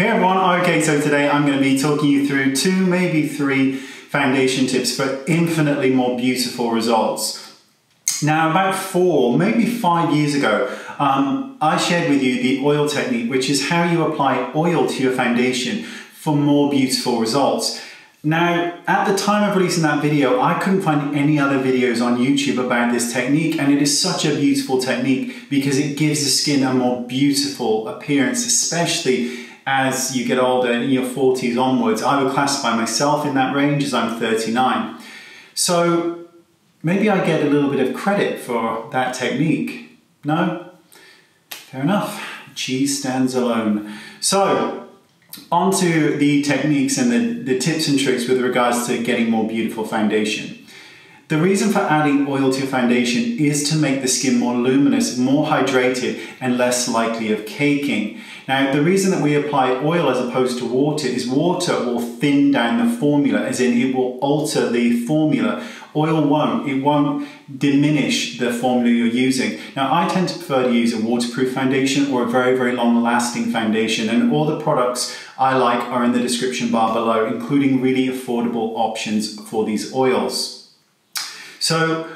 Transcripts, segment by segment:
Hey everyone, okay, so today I'm going to be talking you through two, maybe three foundation tips for infinitely more beautiful results. Now about 4, maybe 5 years ago, I shared with you the oil technique, which is how you apply oil to your foundation for more beautiful results. Now, at the time of releasing that video, I couldn't find any other videos on YouTube about this technique, and it is such a beautiful technique because it gives the skin a more beautiful appearance, especially as you get older, in your 40s onwards. I would classify myself in that range as I'm 39. So maybe I get a little bit of credit for that technique. No? Fair enough. Cheese stands alone. So, onto the techniques and the tips and tricks with regards to getting more beautiful foundation. The reason for adding oil to your foundation is to make the skin more luminous, more hydrated, and less likely of caking. Now, the reason that we apply oil as opposed to water is water will thin down the formula, as in it will alter the formula. Oil won't. It won't diminish the formula you're using. Now, I tend to prefer to use a waterproof foundation or a very, very long-lasting foundation, and all the products I like are in the description bar below, including really affordable options for these oils. So,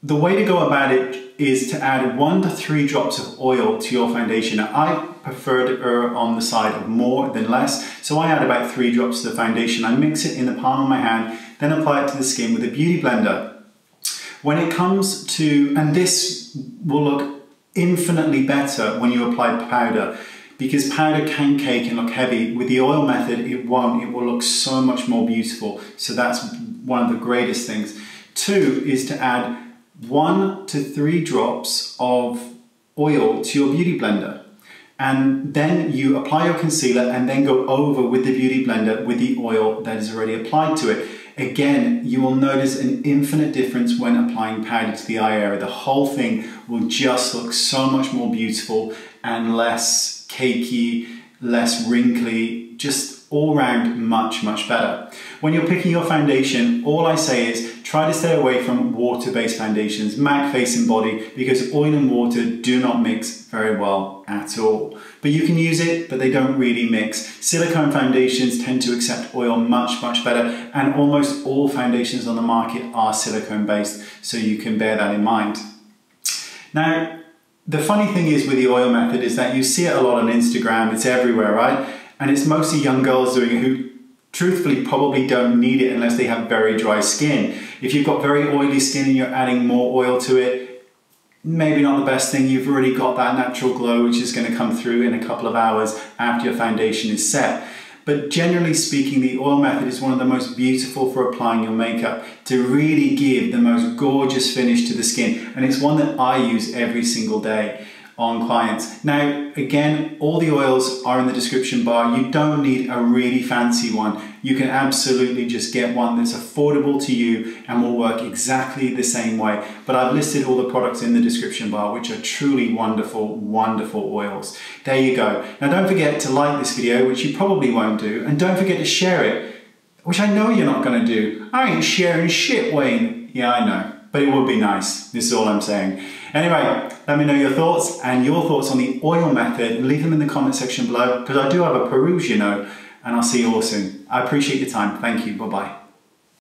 the way to go about it is to add 1 to 3 drops of oil to your foundation. Now, I prefer to err on the side of more than less, so I add about 3 drops to the foundation. I mix it in the palm of my hand, then apply it to the skin with a beauty blender. When it comes to, and this will look infinitely better when you apply powder, because powder can cake and look heavy. With the oil method, it won't. It will look so much more beautiful. So that's one of the greatest things. 2 is to add 1 to 3 drops of oil to your beauty blender. And then you apply your concealer and then go over with the beauty blender with the oil that is already applied to it. Again, you will notice an infinite difference when applying powder to the eye area. The whole thing will just look so much more beautiful and less cakey, less wrinkly, just all round much, much better. When you're picking your foundation, all I say is try to stay away from water-based foundations, MAC Face and Body, because oil and water do not mix very well at all. But you can use it, but they don't really mix. Silicone foundations tend to accept oil much, much better, and almost all foundations on the market are silicone-based, so you can bear that in mind. Now, the funny thing is with the oil method is that you see it a lot on Instagram, it's everywhere, right? And it's mostly young girls doing it who truthfully probably don't need it unless they have very dry skin. If you've got very oily skin and you're adding more oil to it, maybe not the best thing. You've already got that natural glow which is going to come through in a couple of hours after your foundation is set. But generally speaking, the oil method is one of the most beautiful for applying your makeup to really give the most gorgeous finish to the skin. And it's one that I use every single day on clients. Now, again, all the oils are in the description bar. You don't need a really fancy one. You can absolutely just get one that's affordable to you and will work exactly the same way. But I've listed all the products in the description bar, which are truly wonderful, wonderful oils. There you go. Now, don't forget to like this video, which you probably won't do, and don't forget to share it, which I know you're not gonna do. I ain't sharing shit, Wayne. Yeah, I know, but it would be nice. This is all I'm saying. Anyway, let me know your thoughts and your thoughts on the oil method. Leave them in the comment section below because I do have a peruse, you know, and I'll see you all soon. I appreciate your time. Thank you. Bye-bye.